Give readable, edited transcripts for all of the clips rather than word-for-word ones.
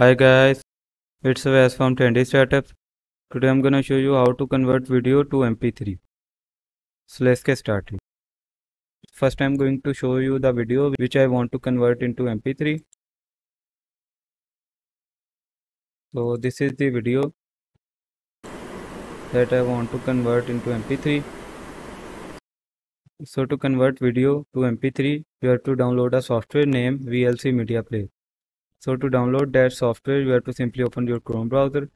Hi guys, it's Wes from Trendy Startups. Today I'm gonna show you how to convert video to MP3. So let's get started. First I'm going to show you the video which I want to convert into MP3. So this is the video that I want to convert into MP3. So to convert video to MP3, you have to download a software named VLC Media Player. So to download that software, you have to simply open your Chrome browser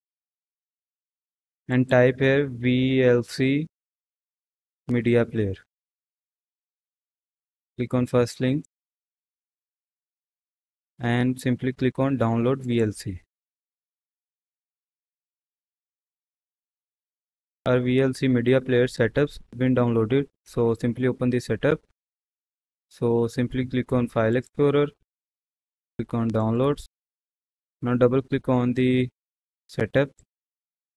and type here VLC Media Player. Click on first link and simply click on download VLC. Our VLC Media Player setups been downloaded, so simply open the setup. So simply click on File Explorer. Click on downloads. Now double click on the setup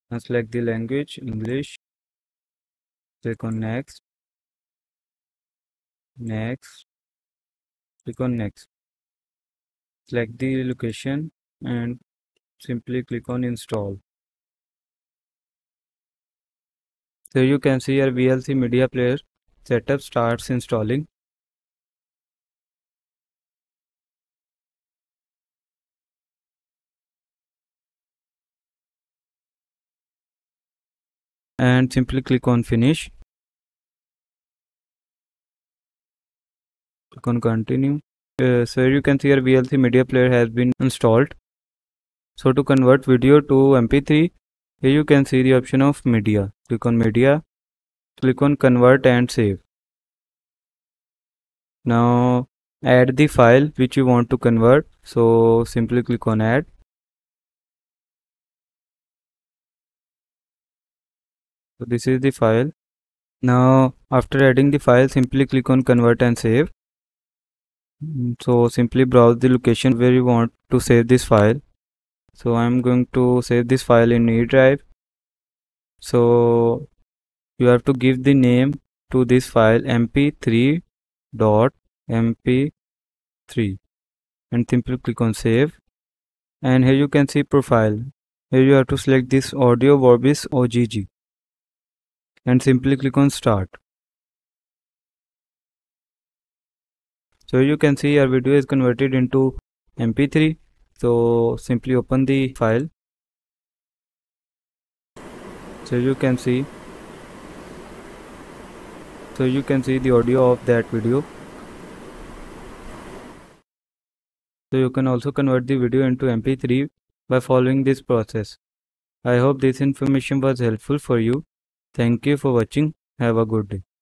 and select the language English. Click on next, next, click on next. Select the location and simply click on install. So you can see your VLC Media Player setup starts installing. And simply click on finish. Click on continue. So you can see your VLC Media Player has been installed. So to convert video to MP3, here you can see the option of media. Click on media. Click on convert and save. Now add the file which you want to convert. So simply click on add. So this is the file. Now after adding the file, simply click on convert and save. So simply browse the location where you want to save this file. So I'm going to save this file in E Drive. So you have to give the name to this file mp3.mp3 and simply click on save. And here you can see profile. Here you have to select this audio vorbis ogg. And simply click on start. So you can see your video is converted into MP3. So simply open the file. So you can see the audio of that video. So you can also convert the video into MP3 by following this process. I hope this information was helpful for you. Thank you for watching. Have a good day.